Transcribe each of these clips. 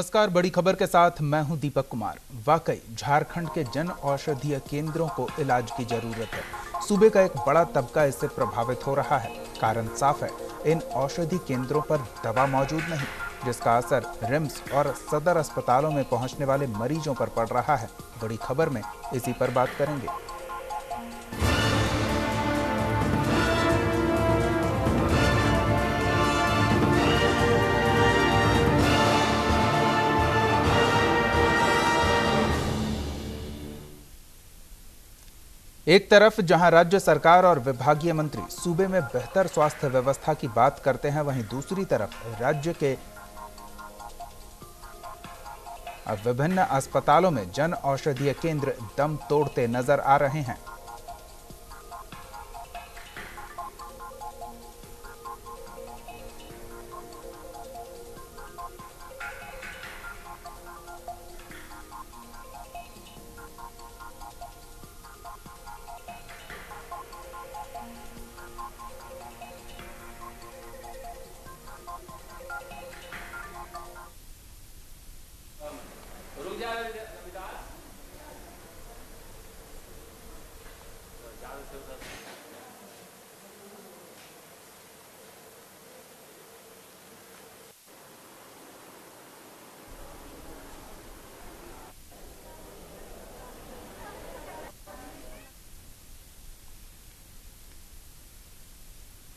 नमस्कार, बड़ी खबर के साथ मैं हूं दीपक कुमार। वाकई झारखंड के जन औषधि केंद्रों को इलाज की जरूरत है। सूबे का एक बड़ा तबका इससे प्रभावित हो रहा है। कारण साफ है, इन औषधि केंद्रों पर दवा मौजूद नहीं, जिसका असर रिम्स और सदर अस्पतालों में पहुंचने वाले मरीजों पर पड़ रहा है। बड़ी खबर में इसी पर बात करेंगे। एक तरफ जहां राज्य सरकार और विभागीय मंत्री सूबे में बेहतर स्वास्थ्य व्यवस्था की बात करते हैं, वहीं दूसरी तरफ राज्य के विभिन्न अस्पतालों में जन औषधि केंद्र दम तोड़ते नजर आ रहे हैं।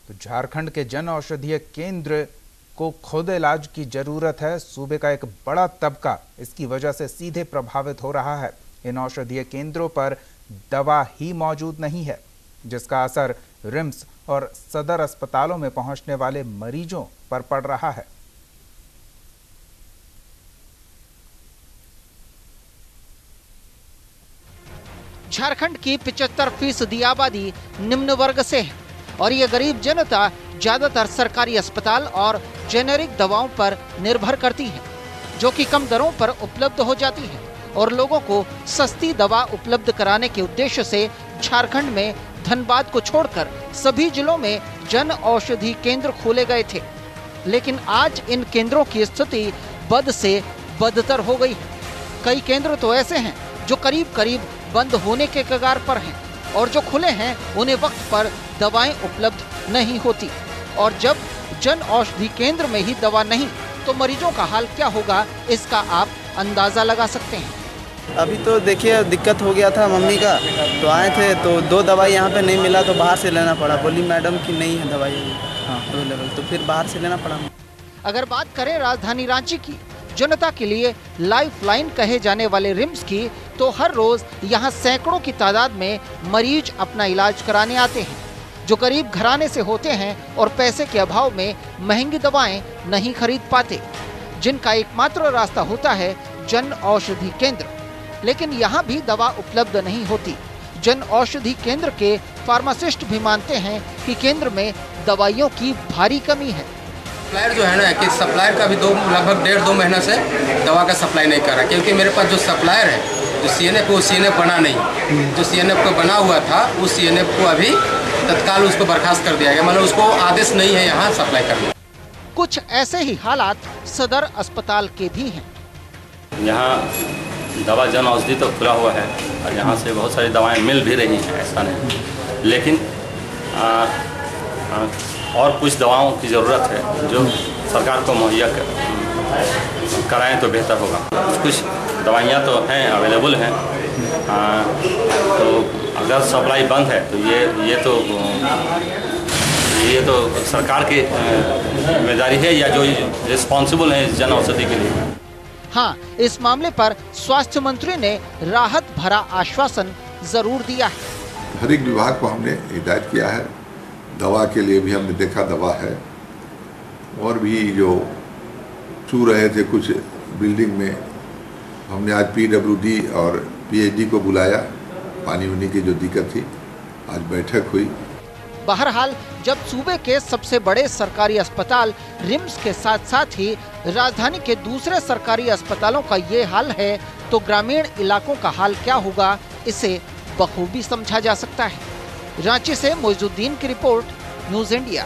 तो झारखंड के जन औषधि केंद्र को खुद इलाज की जरूरत है। सूबे का एक बड़ा तबका इसकी वजह से सीधे प्रभावित हो रहा है। इन औषधीय केंद्रों पर दवा ही मौजूद नहीं है, जिसका असर रिम्स और सदर अस्पतालों में पहुंचने वाले मरीजों पर पड़ रहा है। झारखंड की 75% आबादी निम्न वर्ग से है और ये गरीब जनता ज्यादातर सरकारी अस्पताल और जेनेरिक दवाओं पर निर्भर करती है, जो कि कम दरों पर उपलब्ध हो जाती है और लोगों को सस्ती दवा उपलब्ध कराने के उद्देश्य से झारखंड में धनबाद को छोड़कर सभी जिलों में जन औषधि केंद्र खोले गए थे, लेकिन आज इन केंद्रों की स्थिति बद से बदतर हो गई। कई केंद्र तो ऐसे हैं जो करीब करीब बंद होने के कगार पर हैं और जो खुले हैं उन्हें वक्त पर दवाएं उपलब्ध नहीं होती, और जब जन औषधि केंद्र में ही दवा नहीं तो मरीजों का हाल क्या होगा, इसका आप अंदाजा लगा सकते हैं। अभी तो देखिए, दिक्कत हो गया था मम्मी का, तो आए थे तो 2 दवाई यहाँ पे नहीं मिला तो बाहर से लेना पड़ा। बोली मैडम कि नहीं है दवाई अवेलेबल, तो फिर बाहर से लेना पड़ा। अगर बात करें राजधानी रांची की जनता के लिए लाइफलाइन कहे जाने वाले रिम्स की, तो हर रोज यहाँ सैकड़ों की तादाद में मरीज अपना इलाज कराने आते हैं, जो गरीब घराने से होते हैं और पैसे के अभाव में महंगी दवाएं नहीं खरीद पाते, जिनका एकमात्र रास्ता होता है जन औषधि केंद्र। लेकिन यहाँ भी दवा उपलब्ध नहीं होती। जन औषधि केंद्र के फार्मासिस्ट भी मानते हैं कि केंद्र में दवाइयों की भारी कमी है। सप्लायर जो है ना, कि सप्लायर का भी लगभग 1.5-2 महीना से दवा का सप्लाई नहीं कर रहा, क्योंकि मेरे पास जो सप्लायर है जो CNF को CNF बना नहीं, जो CNF को बना हुआ था उस CNF को अभी तत्काल उसको बर्खास्त कर दिया गया, मतलब उसको आदेश नहीं है यहाँ सप्लाई करने। कुछ ऐसे ही हालात सदर अस्पताल के भी हैं। यहाँ दवा जन औषधि तो खुला हुआ है और यहाँ से बहुत सारी दवाएं मिल भी रही हैं, ऐसा नहीं, लेकिन और कुछ दवाओं की ज़रूरत है जो सरकार को मुहैया कराएं तो बेहतर होगा। कुछ दवाइयाँ तो हैं, अवेलेबल हैं, तो अगर सप्लाई बंद है तो ये तो सरकार की जिम्मेदारी है या जो रिस्पॉन्सिबल है जन औषधि के लिए। हाँ, इस मामले पर स्वास्थ्य मंत्री ने राहत भरा आश्वासन जरूर दिया है। हर एक विभाग को हमने हिदायत किया है, दवा के लिए भी हमने देखा दवा है, और भी जो छू रहे थे कुछ बिल्डिंग में, हमने आज PWD और PhD को बुलाया, पानी होने की जो दिक्कत थी, आज बैठक हुई। बहरहाल जब सूबे के सबसे बड़े सरकारी अस्पताल रिम्स के साथ साथ ही राजधानी के दूसरे सरकारी अस्पतालों का ये हाल है, तो ग्रामीण इलाकों का हाल क्या होगा, इसे बखूबी समझा जा सकता है। रांची से मोहजुद्दीन की रिपोर्ट, न्यूज इंडिया।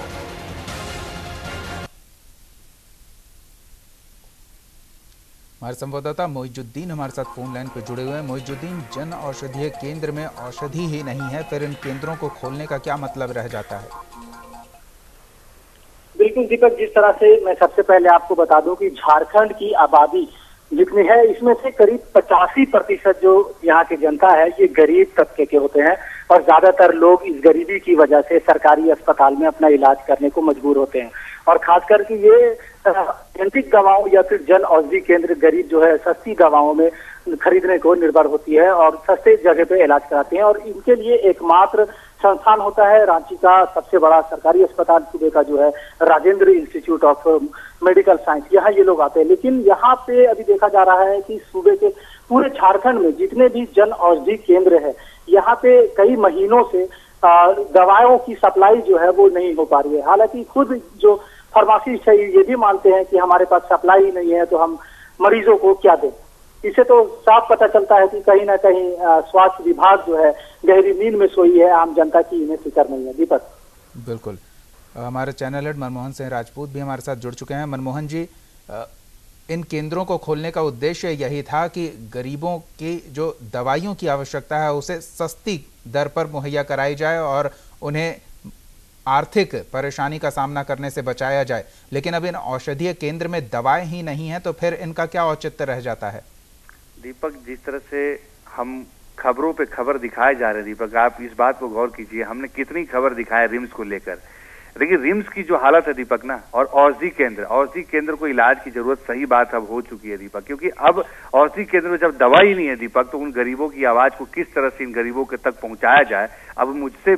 हमारे संवाददाता मोहजुद्दीन हमारे साथ फोन लाइन पर जुड़े हुए हैं। मोहजुद्दीन, जन औषधि केंद्र में औषधि ही नहीं है, फिर इन केंद्रों को खोलने का क्या मतलब रह जाता है? बिल्कुल दीपक, जिस तरह से मैं सबसे पहले आपको बता दूं कि झारखंड की आबादी जितनी है इसमें से करीब 85% जो यहाँ की जनता है ये गरीब तबके के होते हैं और ज्यादातर लोग इस गरीबी की वजह से सरकारी अस्पताल में अपना इलाज करने को मजबूर होते हैं। और खासकर कि ये जेनेरिक दवाओं या फिर जन औषधि केंद्र गरीब जो है सस्ती दवाओं में खरीदने को निर्भर होती है और सस्ते जगह पे इलाज कराते हैं। और इनके लिए एकमात्र संस्थान होता है रांची का सबसे बड़ा सरकारी अस्पताल सूबे का जो है Rajendra institute of medical science, यहाँ ये लोग आते हैं। लेकिन यहाँ पे अभी देखा जा रहा है कि सूबे के पूरे झारखंड में जितने भी जन औषधि केंद्र है यहाँ पे कई महीनों से दवाओं की सप्लाई जो है वो नहीं हो पा रही है। हालांकि खुद जो फार्मासिस्ट है ये भी मानते हैं कि हमारे पास सप्लाई ही नहीं है तो हम मरीजों को क्या दें। इसे तो साफ पता चलता है कि कहीं ना कहीं स्वास्थ्य विभाग जो है गहरी नींद में सोई है, आम जनता की इन्हें फिक्र नहीं है। दीपक, बिल्कुल हमारे चैनल हेड मनमोहन सिंह राजपूत भी हमारे साथ जुड़ चुके हैं। मनमोहन जी, इन केंद्रों को खोलने का उद्देश्य यही था कि गरीबों की जो दवाइयों की आवश्यकता है उसे सस्ती दर पर मुहैया कराई जाए और उन्हें आर्थिक परेशानी का सामना करने से बचाया जाए, लेकिन अब इन औषधीय केंद्र में दवाएं ही नहीं हैं तो फिर इनका क्या औचित्य रह जाता है? दीपक, जिस तरह से हम खबरों पे खबर दिखाए जा रहे हैं, दीपक आप इस बात को गौर कीजिए, हमने कितनी खबर दिखाए रिम्स को लेकर, लेकिन रिम्स की जो हालत है दीपक ना, और औषधि केंद्र को इलाज की जरूरत, सही बात अब हो चुकी है दीपक, क्योंकि अब औषधि केंद्र में जब दवा ही नहीं है दीपक तो उन गरीबों की आवाज को किस तरह से इन गरीबों के तक पहुंचाया जाए, अब मुझसे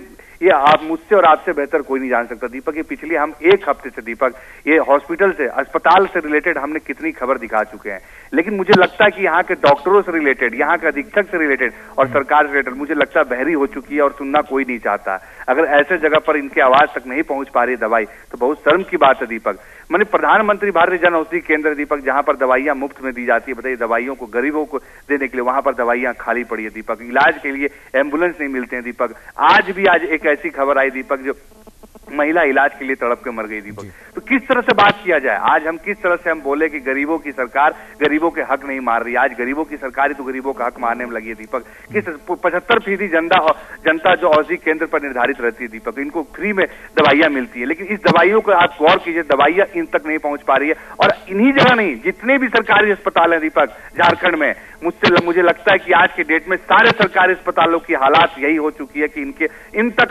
और आपसे बेहतर कोई नहीं जान सकता दीपक। ये पिछले हम एक हफ्ते से दीपक ये हॉस्पिटल से अस्पताल से रिलेटेड हमने कितनी खबर दिखा चुके हैं, लेकिन मुझे लगता है कि यहाँ के डॉक्टरों से रिलेटेड, यहाँ के अधीक्षक से रिलेटेड और सरकार से रिलेटेड मुझे लगता है बहरी हो चुकी है और सुनना कोई नहीं चाहता। अगर ऐसे जगह पर इनकी आवाज तक नहीं पहुंच पा रही दवाई तो बहुत शर्म की बात है दीपक। मैंने प्रधानमंत्री भारतीय जन औषधि केंद्र दीपक, जहां पर दवाइयां मुफ्त में दी जाती है, बताइए दवाइयों को गरीबों को देने के लिए वहां पर दवाइयां खाली पड़ी है दीपक, इलाज के लिए एम्बुलेंस नहीं मिलते हैं दीपक। आज एक ऐसी खबर आई दीपक, जो महिला इलाज के लिए तड़प के मर गई दीपक। तो किस तरह से बात किया जाए, आज हम किस तरह से हम बोले कि गरीबों की सरकार गरीबों के हक नहीं मार रही, आज गरीबों की सरकार ही तो गरीबों का हक मारने में लगी है दीपक। किस 75% जनता जो औषधि केंद्र पर निर्धारित रहती है दीपक, इनको फ्री में दवाइयां मिलती है, लेकिन इस दवाइयों को आप गौर कीजिए, दवाइयां इन तक नहीं पहुंच पा रही है। और इन्हीं जगह नहीं, जितने भी सरकारी अस्पताल है दीपक झारखंड में, मुझे लगता है कि आज के डेट में सारे सरकारी अस्पतालों की हालात यही हो चुकी है कि इन तक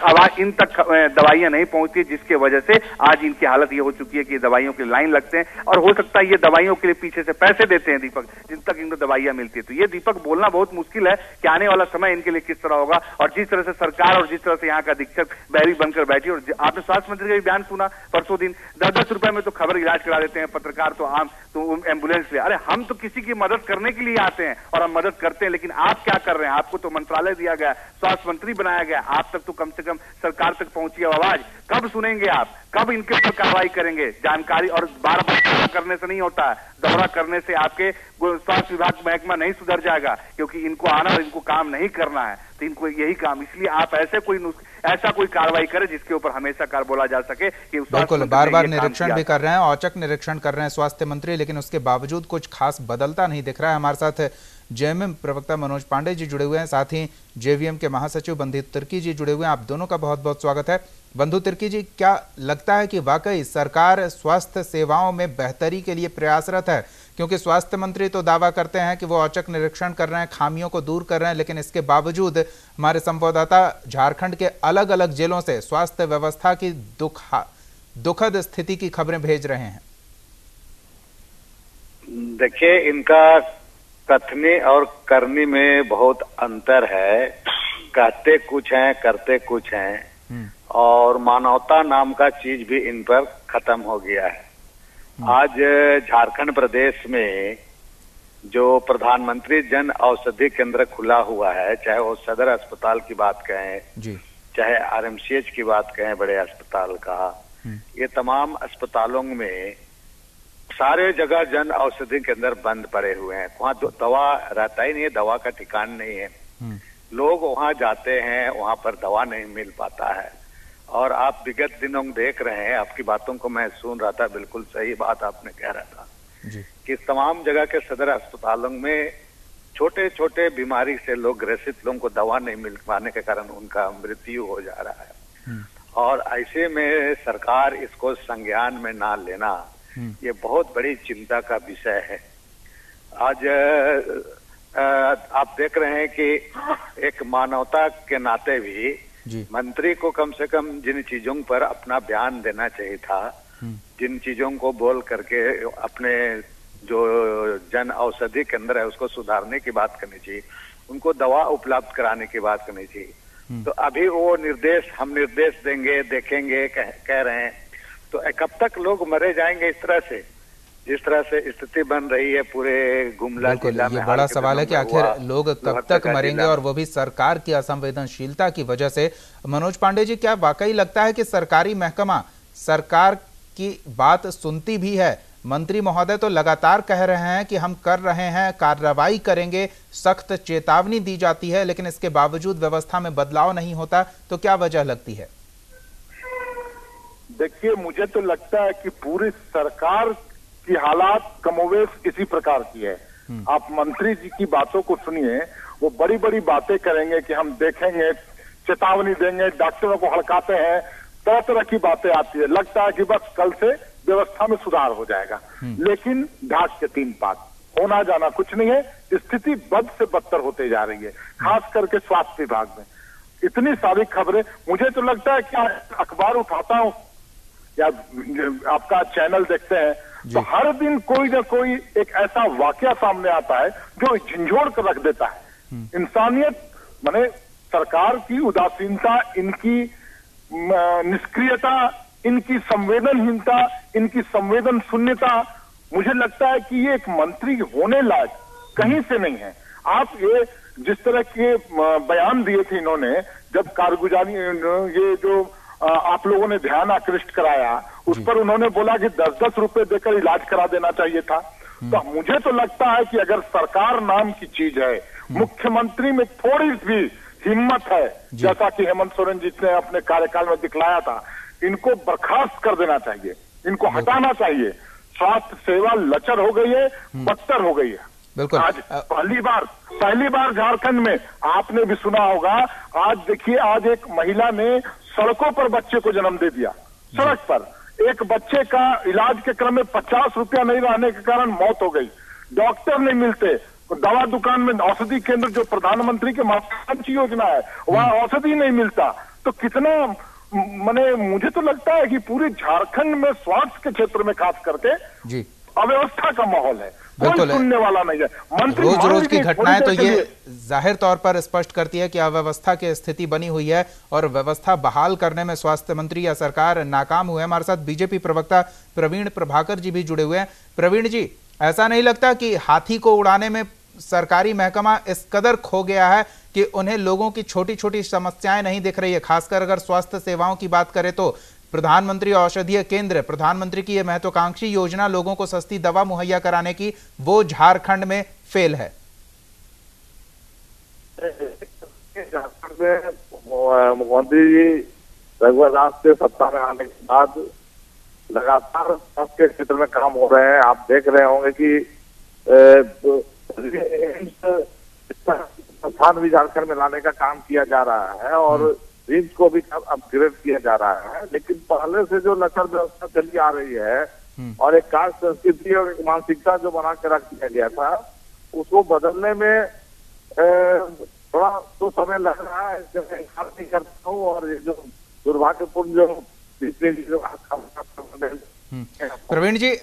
दवाइयां नहीं पहुंचती, जिसके वजह से आज इनकी हालत ये हो चुकी है कि दवाइयों के लाइन लगते हैं और हो सकता है ये दवाइयों के लिए पीछे से पैसे देते हैं दीपक, जिन तक इनको दवाइयां मिलती है। तो ये दीपक बोलना बहुत मुश्किल है कि आने वाला समय इनके लिए किस तरह होगा, और जिस तरह से सरकार और जिस तरह से यहाँ का अधीक्षक बहरी बनकर बैठी। और आपने स्वास्थ्य मंत्री का भी बयान सुना परसों दिन, 10 रुपए में तो खबर इलाज करा देते हैं पत्रकार, तो आम तो एम्बुलेंस ले। अरे हम तो किसी की मदद करने के लिए आते हैं और हम मदद करते हैं, लेकिन आप क्या कर रहे हैं? आपको तो मंत्रालय दिया गया, स्वास्थ्य मंत्री बनाया गया, आप तक तो कम से कम सरकार तक पहुंची आवाज कब सुनेंगे आप, कब इनके ऊपर कार्रवाई करेंगे? जानकारी और बार-बार दौरा करने से नहीं होता, दौरा करने से आपके स्वास्थ्य विभाग महकमा नहीं सुधर जाएगा, क्योंकि इनको आना और इनको काम नहीं करना है, तो इनको यही काम। इसलिए आप ऐसा कोई कार्रवाई करें जिसके ऊपर हमेशा कार बोला जा सके। बिल्कुल, बार-बार निरीक्षण भी कर रहे हैं, औचक निरीक्षण कर रहे हैं स्वास्थ्य मंत्री, लेकिन उसके बावजूद कुछ खास बदलता नहीं दिख रहा है। हमारे साथ जेएमएम प्रवक्ता मनोज पांडे जी जुड़े हुए हैं, साथ ही जेवीएम के महासचिव बंधु तिर्की जी जुड़े हुए हैं। आप दोनों का बहुत बहुत स्वागत है। बंधु तिर्की जी, क्या लगता है कि वाकई सरकार स्वास्थ्य सेवाओं में बेहतरी के लिए प्रयासरत है? क्योंकि स्वास्थ्य मंत्री तो दावा करते हैं कि वो औचक निरीक्षण कर रहे हैं, खामियों को दूर कर रहे हैं, लेकिन इसके बावजूद हमारे संवाददाता झारखंड के अलग अलग जिलों से स्वास्थ्य व्यवस्था की दुखद स्थिति की खबरें भेज रहे हैं। देखिए, इनका कथने और करने में बहुत अंतर है, कहते कुछ हैं करते कुछ हैं, और मानवता नाम का चीज भी इन पर खत्म हो गया है। आज झारखंड प्रदेश में जो प्रधानमंत्री जन औषधि केंद्र खुला हुआ है, चाहे वो सदर अस्पताल की बात कहें, चाहे आरएमसीएच की बात कहें, बड़े अस्पताल का, ये तमाम अस्पतालों में सारे जगह जन औषधि केंद्र बंद पड़े हुए हैं। वहाँ दवा रहता ही नहीं है, दवा का ठिकान नहीं है, लोग वहाँ जाते हैं, वहाँ पर दवा नहीं मिल पाता है। और आप विगत दिनों देख रहे हैं, आपकी बातों को मैं सुन रहा था, बिल्कुल सही बात आपने कह रहा था कि तमाम जगह के सदर अस्पतालों में छोटे छोटे बीमारी से लोग ग्रसित लोगों को दवा नहीं मिल पाने के कारण उनका मृत्यु हो जा रहा है, और ऐसे में सरकार इसको संज्ञान में ना लेना ये बहुत बड़ी चिंता का विषय है। आज आप देख रहे हैं कि एक मानवता के नाते भी मंत्री को कम से कम जिन चीजों पर अपना बयान देना चाहिए था, जिन चीजों को बोल करके अपने जो जन औषधि केंद्र है उसको सुधारने की बात करनी चाहिए, उनको दवा उपलब्ध कराने की बात करनी चाहिए। तो अभी वो निर्देश हम निर्देश देंगे देखेंगे कह रहे हैं, तो कब तक लोग मरे जाएंगे इस तरह से जिस तरह से स्थिति बन रही है पूरे गुमला जिला में। बड़ा सवाल है कि आखिर लोग कब तक मरेंगे, और वो भी सरकार की असंवेदनशीलता की वजह से। मनोज पांडे जी, क्या वाकई लगता है कि सरकारी महकमा सरकार की बात सुनती भी है? मंत्री महोदय तो लगातार कह रहे हैं कि हम कर रहे हैं, कार्रवाई करेंगे, सख्त चेतावनी दी जाती है, लेकिन इसके बावजूद व्यवस्था में बदलाव नहीं होता, तो क्या वजह लगती है? देखिए, मुझे तो लगता है कि पूरी सरकार की हालात कमोवेश इसी प्रकार की है। आप मंत्री जी की बातों को सुनिए, वो बड़ी बड़ी बातें करेंगे कि हम देखेंगे, चेतावनी देंगे, डॉक्टरों को हड़काते हैं, तरह तरह की बातें आती है, लगता है कि बस कल से व्यवस्था में सुधार हो जाएगा, लेकिन ढाक के तीन पात, होना जाना कुछ नहीं है। स्थिति बद से बदतर होते जा रही है, खास करके स्वास्थ्य विभाग में। इतनी सारी खबरें, मुझे तो लगता है कि अखबार उठाता हूं या आपका चैनल देखते हैं तो हर दिन कोई ना कोई एक ऐसा वाकया सामने आता है जो झंझोड़ कर रख देता है। इंसानियत माने सरकार की उदासीनता, इनकी निष्क्रियता, इनकी संवेदनहीनता, इनकी संवेदन शून्यता, मुझे लगता है कि ये एक मंत्री होने लायक कहीं से नहीं है। आप ये जिस तरह के बयान दिए थे इन्होंने, जब कारगुजारी, ये जो आप लोगों ने ध्यान आकृष्ट कराया उस पर उन्होंने बोला कि 10-10 रुपए देकर इलाज करा देना चाहिए था। तो मुझे तो लगता है कि अगर सरकार नाम की चीज है, मुख्यमंत्री में थोड़ी भी हिम्मत है, जैसा कि हेमंत सोरेन जी ने अपने कार्यकाल में दिखलाया था, इनको बर्खास्त कर देना चाहिए, इनको हटाना चाहिए। स्वास्थ्य सेवा लचर हो गई है, बदतर हो गई है। बिल्कुल, आज पहली बार झारखंड में आपने भी सुना होगा, आज देखिए, आज एक महिला ने सड़कों पर बच्चे को जन्म दे दिया। सड़क पर एक बच्चे का इलाज के क्रम में 50 रुपया नहीं रहने के कारण मौत हो गई। डॉक्टर नहीं मिलते, दवा दुकान में, औषधि केंद्र जो प्रधानमंत्री के महत्वाकांक्षी योजना है वहां औषधि नहीं मिलता। तो कितना, माने मुझे तो लगता है कि पूरे झारखंड में स्वास्थ्य के क्षेत्र में खास करके अव्यवस्था का माहौल है, कोई सुनने वाला नहीं है। मंत्री रोज की घटनाएं तो ये जाहिर तौर पर स्पष्ट करती है कि अव्यवस्था की स्थिति बनी हुई है, और व्यवस्था बहाल करने में स्वास्थ्य मंत्री या सरकार नाकाम हुए। हमारे साथ बीजेपी प्रवक्ता प्रवीण प्रभाकर जी भी जुड़े हुए हैं। प्रवीण जी, ऐसा नहीं लगता कि हाथी को उड़ाने में सरकारी महकमा इस कदर खो गया है कि उन्हें लोगों की छोटी छोटी समस्याएं नहीं दिख रही है? खासकर अगर स्वास्थ्य सेवाओं की बात करें तो प्रधानमंत्री औषधीय केंद्र, प्रधानमंत्री की यह महत्वाकांक्षी योजना लोगों को सस्ती दवा मुहैया कराने की, वो झारखंड में फेल है। झारखंड में मुख्यमंत्री जी रघुवर दास के सत्ता में आने के बाद लगातार स्वास्थ्य क्षेत्र में काम हो रहे हैं। आप देख रहे होंगे कि संस्थान भी झारखंड में लाने का काम किया जा रहा है, और रिम्स को भी अपग्रेड किया जा रहा है, लेकिन पहले से जो लचर व्यवस्था चली आ रही है और एक कार्य संस्कृति और एक मानसिकता जो बना के रख दिया गया था, उसको बदलने में थोड़ा तो समय लग रहा है, इससे मैं इनकार नहीं करता हूँ। और ये जो दुर्भाग्यपूर्ण जो प्रवीण जी,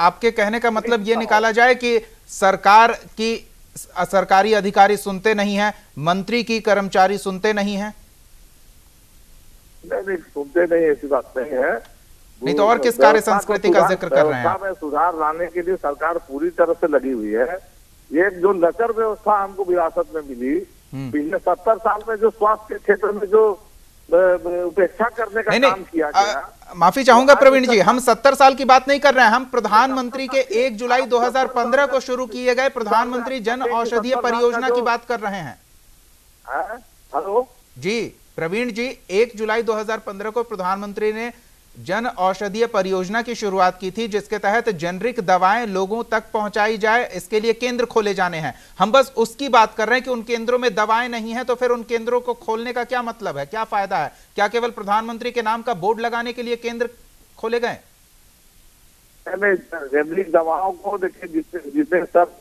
आपके कहने का मतलब ये निकाला जाए कि सरकार की सरकारी अधिकारी सुनते नहीं है, मंत्री की कर्मचारी सुनते नहीं है? नहीं, सुनते नहीं, ऐसी बात नहीं है। नहीं तो और किस कार्य संस्कृति का जिक्र कर रहे हैं? में सुधार लाने के लिए सरकार पूरी तरह से लगी हुई है। ये जो लचर व्यवस्था हमको विरासत में मिली पिछले 70 साल में, जो स्वास्थ्य के क्षेत्र में जो उपेक्षा करने का काम किया गया। माफी चाहूंगा प्रवीण जी, हम 70 साल की बात नहीं कर रहे हैं, हम प्रधानमंत्री के 1 जुलाई 2015 को शुरू किए गए प्रधानमंत्री जन औषधि परियोजना की बात कर रहे हैं। हेलो जी प्रवीण जी, 1 जुलाई 2015 को प्रधानमंत्री ने जन औषधीय परियोजना की शुरुआत की थी, जिसके तहत जेनरिक दवाएं लोगों तक पहुंचाई जाए, इसके लिए केंद्र खोले जाने हैं। हम बस उसकी बात कर रहे हैं कि उन केंद्रों में दवाएं नहीं है तो फिर उन केंद्रों को खोलने का क्या मतलब है, क्या फायदा है? क्या केवल प्रधानमंत्री के नाम का बोर्ड लगाने के लिए केंद्र खोले गए? जेनरिक दवाओं को देखिए, जिसमें सब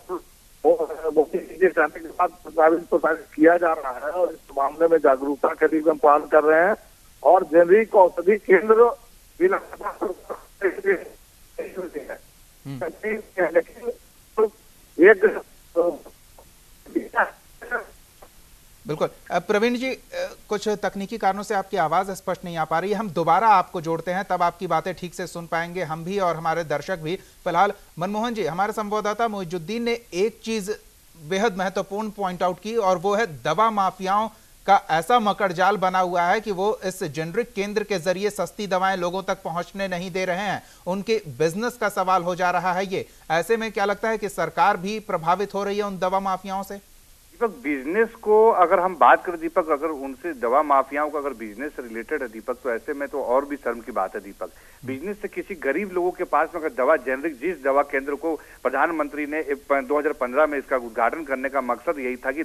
प्रसारित किया जा रहा है और इस मामले में जागरूकता के लिए हम पालन कर रहे हैं और जेनरिक औषधि केंद्र भी लगातार है, लेकिन एक बिल्कुल। प्रवीण जी, कुछ तकनीकी कारणों से आपकी आवाज स्पष्ट नहीं आ पा रही है, हम दोबारा आपको जोड़ते हैं, तब आपकी बातें ठीक से सुन पाएंगे हम भी और हमारे दर्शक भी। फिलहाल मनमोहन जी, हमारे संवाददाता मोहजुद्दीन ने एक चीज बेहद महत्वपूर्ण पॉइंट आउट की और वो है दवा माफियाओं का ऐसा मकड़जाल बना हुआ है कि वो इस जेनरिक केंद्र के जरिए सस्ती दवाएं लोगों तक पहुंचने नहीं दे रहे हैं, उनके बिजनेस का सवाल हो जा रहा है। ये ऐसे में क्या लगता है कि सरकार भी प्रभावित हो रही है उन दवा माफियाओं से? दीपक, बिजनेस को अगर हम बात करें दीपक, अगर उनसे दवा माफियाओं का अगर बिजनेस रिलेटेड है दीपक, तो ऐसे में तो और भी शर्म की बात है दीपक। बिजनेस से किसी गरीब लोगों के पास में अगर दवा जेनरिक, जिस दवा केंद्र को प्रधानमंत्री ने 2015 में इसका उद्घाटन करने का मकसद यही था कि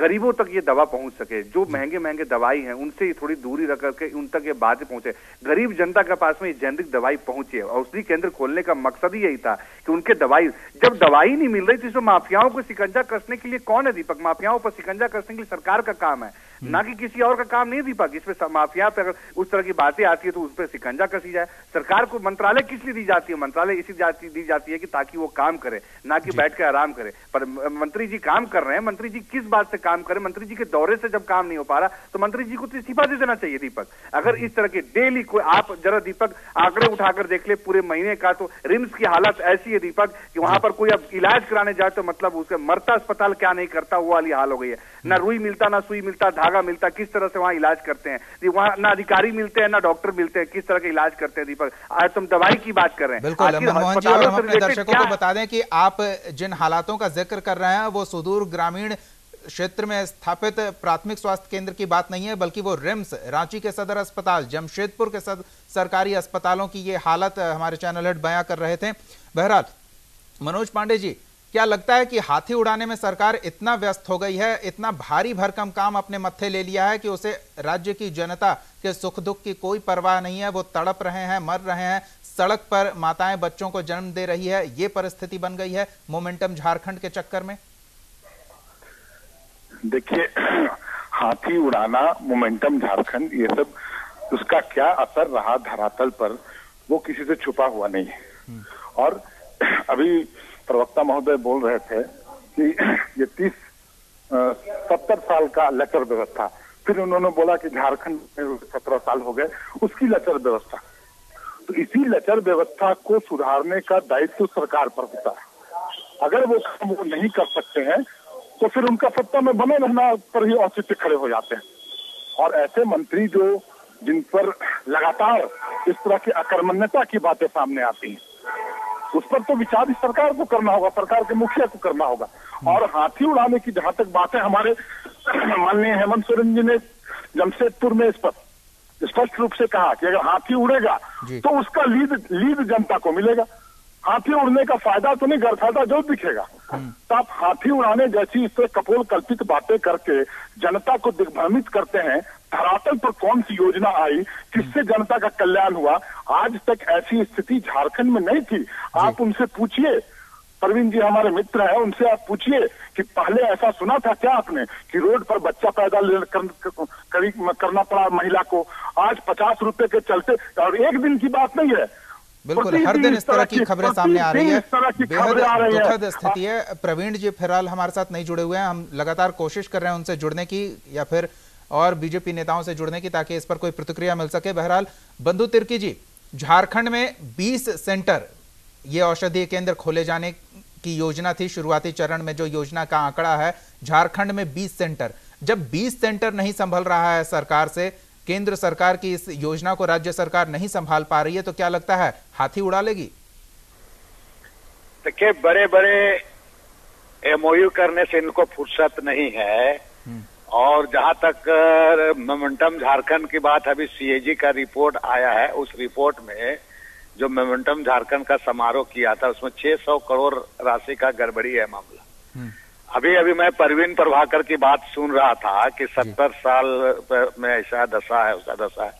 गरीबों तक ये दवा पहुंच सके, जो महंगे महंगे दवाई हैं उनसे थोड़ी दूरी रख करके उन तक ये बातें पहुंचे, गरीब जनता के पास में ये जेनरिक दवाई पहुंचे। और औषधि केंद्र खोलने का मकसद ही यही था कि उनके दवाई, जब दवाई नहीं मिल रही थी तो माफियाओं को शिकंजा कसने के लिए कौन है दीपक? माफियाओं पर शिकंजा कसने के लिए सरकार का काम है, ना कि किसी और का काम नहीं दीपक। इसमें माफिया पे अगर उस तरह की बातें आती है तो उस पर शिकंजा कसी जाए। सरकार को मंत्रालय किस लिए दी जाती है? मंत्रालय इसलिए दी जाती है कि ताकि वो काम करे, ना कि बैठ के आराम करे। पर मंत्री जी काम कर रहे हैं, मंत्री जी किस बात से काम करें? मंत्री जी के दौरे से जब काम नहीं हो पा रहा तो मंत्री जी को तो इस्तीफा दे देना चाहिए दीपक। अगर इस तरह के डेली कोई, आप जरा दीपक आंकड़े उठाकर देख ले पूरे महीने का, तो रिम्स की हालत ऐसी है दीपक कि वहां पर कोई अब इलाज कराने जाए तो मतलब उसके मरता अस्पताल क्या नहीं करता, वो वाली हाल हो गई है। ना रुई मिलता, ना सुई मिलता, धागा मिलता, किस तरह से वहां इलाज करते हैं। वहां ना अधिकारी मिलते हैं, ना डॉक्टर मिलते हैं, किस तरह के इलाज करते हैं दीपक। आज तुम दवाई की बात कर रहे हैं। बिल्कुल मनमोहन जी, और हम अपने दर्शकों को बता दें कि आप जिन हालातों का जिक्र कर रहे हैं वो सुदूर ग्रामीण क्षेत्र में स्थापित प्राथमिक स्वास्थ्य केंद्र की बात नहीं है, बल्कि वो रिम्स, रांची के सदर अस्पताल, जमशेदपुर के सरकारी अस्पतालों की ये हालत हमारे चैनल हेड बयां कर रहे थे। बहरहाल मनोज पांडे जी, क्या लगता है कि हाथी उड़ाने में सरकार इतना व्यस्त हो गई है, इतना भारी भरकम काम अपने मत्थे ले लिया है कि उसे राज्य की जनता के सुख दुख की कोई परवाह नहीं है? वो तड़प रहे हैं, मर रहे हैं, सड़क पर माताएं बच्चों को जन्म दे रही है, ये परिस्थिति बन गई है मोमेंटम झारखंड के चक्कर में। देखिए, हाथी उड़ाना, मोमेंटम झारखंड, ये सब उसका क्या असर रहा धरातल पर, वो किसी से छुपा हुआ नहीं है। और अभी प्रवक्ता महोदय बोल रहे थे कि ये 70 साल का लचर व्यवस्था, फिर उन्होंने बोला कि झारखंड में 17 साल हो गए उसकी लचर व्यवस्था। तो इसी लचर व्यवस्था को सुधारने का दायित्व सरकार पर होता है। अगर वो काम वो नहीं कर सकते हैं तो फिर उनका सत्ता में बने रहना पर ही औचित्य खड़े हो जाते हैं। और ऐसे मंत्री जो, जिन पर लगातार इस तरह की अकर्मण्यता की बातें सामने आती हैं, उस पर तो विचार सरकार को करना होगा, सरकार के मुखिया को करना होगा। और हाथी उड़ाने की जहां तक बात है, हमारे माननीय हेमंत सोरेन जी ने जमशेदपुर में इस पर स्पष्ट रूप से कहा कि अगर हाथी उड़ेगा तो उसका लीड जनता को मिलेगा। हाथी उड़ने का फायदा तो नहीं, गरफायदा जो दिखेगा। तो आप हाथी उड़ाने जैसी इस तरह कपोल कल्पित बातें करके जनता को दिग्भ्रमित करते हैं। धरातल पर कौन सी योजना आई, किससे जनता का कल्याण हुआ? आज तक ऐसी स्थिति झारखंड में नहीं थी। आप उनसे पूछिए, प्रवीण जी हमारे मित्र हैं, उनसे आप पूछिए कि पहले ऐसा सुना था क्या आपने कि रोड पर बच्चा पैदा करना पड़ा महिला को? आज 50 रुपए के चलते, और एक दिन की बात नहीं है, बिल्कुल हर दिन इस तरह की खबरें सामने आ रही है, बेहद दुखद स्थिति है। प्रवीण जी फिलहाल हमारे साथ नहीं जुड़े हुए हैं, हम लगातार कोशिश कर रहे हैं उनसे जुड़ने की या फिर और बीजेपी नेताओं से जुड़ने की, ताकि इस पर कोई प्रतिक्रिया मिल सके। बहरहाल बंधु तिर्की जी, झारखंड में 20 सेंटर ये औषधीय केंद्र खोले जाने की योजना थी, शुरुआती चरण में जो योजना का आंकड़ा है, झारखंड में 20 सेंटर। जब 20 सेंटर नहीं संभल रहा है सरकार से, केंद्र सरकार की इस योजना को राज्य सरकार नहीं संभाल पा रही है, तो क्या लगता है हाथी उड़ा लेगी? देखिए, बड़े बड़े एमओयू करने से इनको फुर्सत नहीं है और जहां तक मोमेंटम झारखंड की बात, अभी सीएजी का रिपोर्ट आया है, उस रिपोर्ट में जो मोमेंटम झारखंड का समारोह किया था उसमें 600 करोड़ राशि का गड़बड़ी है मामला। अभी अभी मैं प्रवीण प्रभाकर की बात सुन रहा था कि 70 साल में ऐसा दशा है, वैसा दशा है।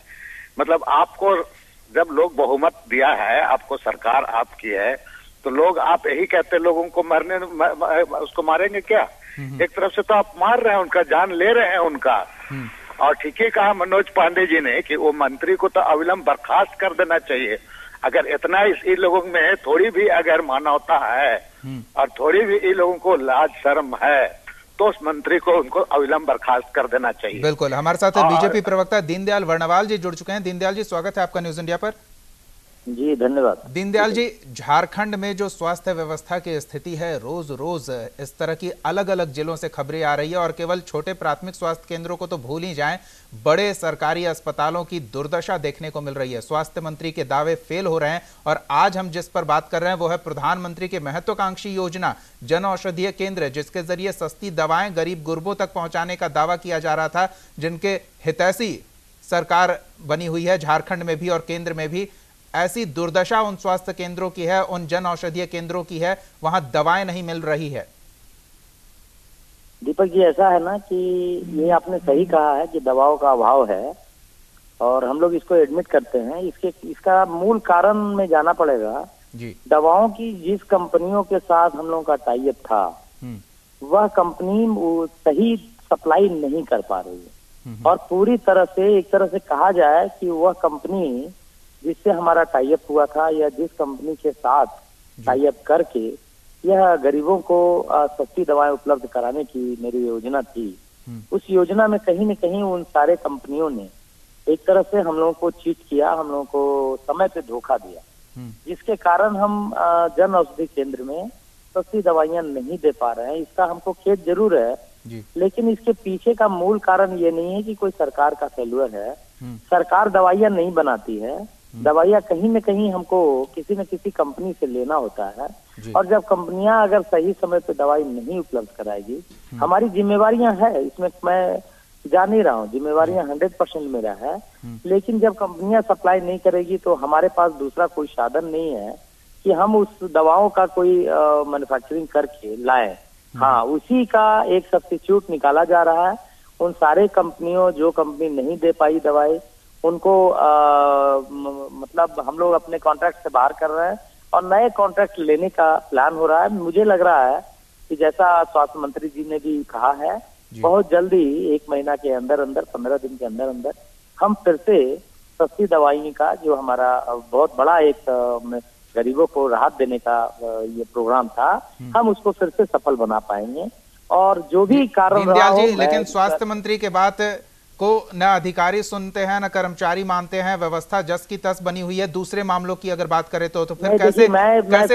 मतलब आपको जब लोग बहुमत दिया है, आपको सरकार आपकी है, तो लोग आप यही कहते लोगों को मरने उसको मारेंगे क्या? एक तरफ से तो आप मार रहे हैं उनका, जान ले रहे हैं उनका। और ठीक ही कहा मनोज पांडे जी ने कि वो मंत्री को तो अविलंब बर्खास्त कर देना चाहिए। अगर इतना इस लोगों में थोड़ी भी अगर मानवता है और थोड़ी भी इन लोगों को लाज शर्म है तो उस मंत्री को उनको अविलंब बर्खास्त कर देना चाहिए। बिल्कुल, हमारे साथ बीजेपी प्रवक्ता दीनदयाल वर्णवाल जी जुड़ चुके हैं। दीनदयाल जी, स्वागत है आपका न्यूज इंडिया पर। जी धन्यवाद। दीनदयाल जी, झारखंड में जो स्वास्थ्य व्यवस्था की स्थिति है, रोज रोज इस तरह की अलग अलग जिलों से खबरें आ रही है, और केवल छोटे प्राथमिक स्वास्थ्य केंद्रों को तो भूल ही जाएं, बड़े सरकारी अस्पतालों की दुर्दशा देखने को मिल रही है। स्वास्थ्य मंत्री के दावे फेल हो रहे हैं, और आज हम जिस पर बात कर रहे हैं वो है प्रधानमंत्री की महत्वाकांक्षी योजना जन औषधि केंद्र, जिसके जरिए सस्ती दवाएं गरीब गुरबों तक पहुंचाने का दावा किया जा रहा था, जिनके हितैषी सरकार बनी हुई है झारखंड में भी और केंद्र में भी। ऐसी दुर्दशा उन स्वास्थ्य केंद्रों की है, उन जन औषधीय केंद्रों की है, वहां दवाएं नहीं मिल रही है। दीपक जी, ऐसा है ना कि ये आपने सही कहा है कि दवाओं का अभाव है और हम लोग इसको एडमिट करते हैं। इसका मूल कारण में जाना पड़ेगा जी। दवाओं की जिस कंपनियों के साथ हम लोगों का टाई अप था वह कंपनी सही सप्लाई नहीं कर पा रही है, और पूरी तरह से एक तरह से कहा जाए कि वह कंपनी जिससे हमारा टाई अप हुआ था या जिस कंपनी के साथ टाई अप करके यह गरीबों को सस्ती दवाएं उपलब्ध कराने की मेरी योजना थी, उस योजना में कहीं न कहीं उन सारे कंपनियों ने एक तरह से हम लोगों को चीट किया, हम लोगों को समय पे धोखा दिया, जिसके कारण हम जन औषधि केंद्र में सस्ती दवाइयां नहीं दे पा रहे हैं। इसका हमको खेद जरूर है, लेकिन इसके पीछे का मूल कारण ये नहीं है कि कोई सरकार का फेल्यूर है। सरकार दवाइयां नहीं बनाती है, दवाइयाँ कहीं न कहीं हमको किसी न किसी कंपनी से लेना होता है, और जब कंपनियां अगर सही समय पे दवाई नहीं उपलब्ध कराएगी, हमारी जिम्मेवारियां है, इसमें मैं जा नहीं रहा हूँ, जिम्मेवारियां 100% मेरा है, लेकिन जब कंपनियां सप्लाई नहीं करेगी तो हमारे पास दूसरा कोई साधन नहीं है कि हम उस दवाओं का कोई मैन्युफैक्चरिंग करके लाए। हाँ, उसी का एक सब्स्टिट्यूट निकाला जा रहा है। उन सारे कंपनियों, जो कंपनी नहीं दे पाई दवाई, उनको मतलब हम लोग अपने कॉन्ट्रैक्ट से बाहर कर रहे हैं और नए कॉन्ट्रैक्ट लेने का प्लान हो रहा है। मुझे लग रहा है कि जैसा स्वास्थ्य मंत्री जी ने भी कहा है, बहुत जल्दी 1 महीना के अंदर अंदर, 15 दिन के अंदर अंदर हम फिर से सस्ती दवाई का, जो हमारा बहुत बड़ा एक गरीबों को राहत देने का ये प्रोग्राम था, हम उसको फिर से सफल बना पाएंगे। और जो भी कारण रहा हो, लेकिन स्वास्थ्य मंत्री के बात को न अधिकारी सुनते हैं न कर्मचारी मानते हैं, व्यवस्था जस की तस बनी हुई है। दूसरे मामलों की अगर बात करें तो फिर कैसे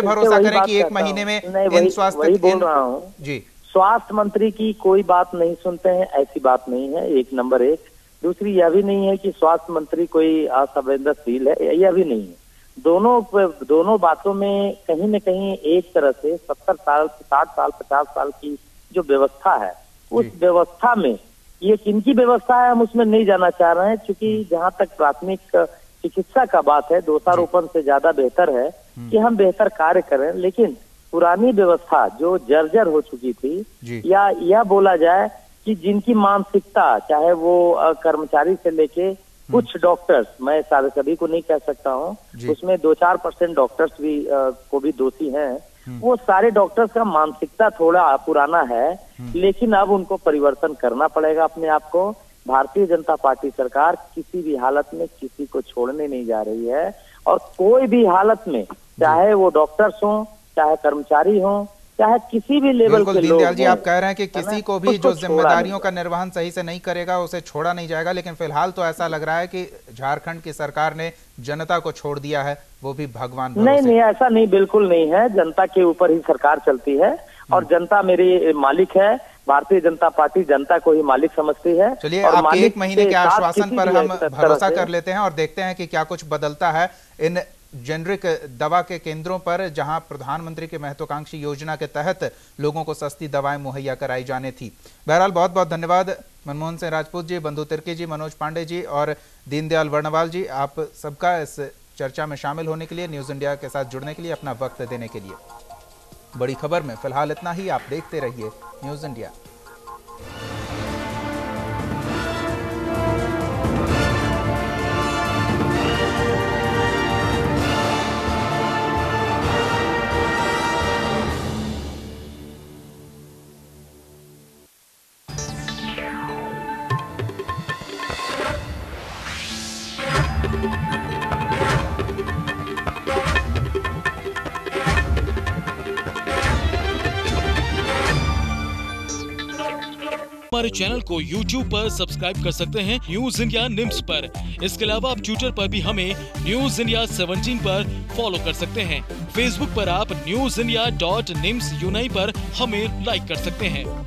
भरोसा करें कि 1 महीने में इन स्वास्थ्य बोल रहा हूं जी, स्वास्थ्य मंत्री की कोई बात नहीं सुनते हैं, ऐसी बात नहीं है। एक नंबर एक, दूसरी यह भी नहीं है कि स्वास्थ्य मंत्री कोई असंवेदनशील है, यह भी नहीं है। दोनों बातों में कहीं न कहीं एक तरह से 70 साल, 60 साल, 50 साल की जो व्यवस्था है, उस व्यवस्था में ये किनकी व्यवस्था है, हम उसमें नहीं जाना चाह रहे हैं, क्योंकि जहाँ तक प्राथमिक चिकित्सा का बात है, दोषारोपण से ज्यादा बेहतर है कि हम बेहतर कार्य करें। लेकिन पुरानी व्यवस्था जो जर्जर हो चुकी थी, या यह बोला जाए कि जिनकी मानसिकता, चाहे वो कर्मचारी से लेके कुछ डॉक्टर्स, मैं सारे सभी को नहीं कह सकता हूँ, उसमें 2-4% डॉक्टर्स भी को भी दोषी हैं, वो सारे डॉक्टर्स का मानसिकता थोड़ा पुराना है, लेकिन अब उनको परिवर्तन करना पड़ेगा अपने आप को। भारतीय जनता पार्टी सरकार किसी भी हालत में किसी को छोड़ने नहीं जा रही है, और कोई भी हालत में, चाहे वो डॉक्टर्स हों, चाहे कर्मचारी हों, चाहे किसी भी लेवल के लोग। दीनदयाल जी, आप कह रहे हैं कि किसी को भी जो जिम्मेदारियों का निर्वहन सही से नहीं करेगा उसे छोड़ा नहीं जाएगा, लेकिन फिलहाल तो ऐसा लग रहा है कि झारखंड की सरकार ने जनता को छोड़ दिया है, वो भी भगवान भरोसे। नहीं, ऐसा नहीं, बिल्कुल नहीं है। जनता के ऊपर ही सरकार चलती है, और जनता मेरी मालिक है। भारतीय जनता पार्टी जनता को ही मालिक समझती है। चलिए, आपके 1 महीने के आश्वासन पर हम भरोसा कर लेते हैं और देखते हैं कि क्या कुछ बदलता है इन जेनरिक दवा के केंद्रों पर जहां प्रधानमंत्री की महत्वाकांक्षी योजना के तहत लोगों को सस्ती दवाएं मुहैया कराई जाने थी। बहरहाल बहुत बहुत धन्यवाद मनमोहन सिंह राजपूत जी, बंधु तिर्की जी, मनोज पांडे जी और दीनदयाल वर्णवाल जी, आप सबका इस चर्चा में शामिल होने के लिए, न्यूज़ इंडिया के साथ जुड़ने के लिए, अपना वक्त देने के लिए। बड़ी खबर में फिलहाल इतना ही। आप देखते रहिए न्यूज़ इंडिया। हमारे चैनल को YouTube पर सब्सक्राइब कर सकते हैं न्यूज इंडिया निम्स पर। इसके अलावा आप ट्विटर पर भी हमें न्यूज इंडिया 17 पर फॉलो कर सकते हैं। फेसबुक पर आप news_india.nims पर हमें लाइक कर सकते हैं।